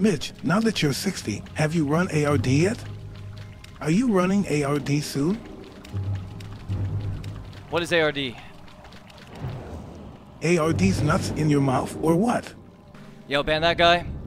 Mitch, now that you're 60, have you run ARD yet? Are you running ARD soon? What is ARD? ARD's nuts in your mouth, or what? Yo, ban that guy.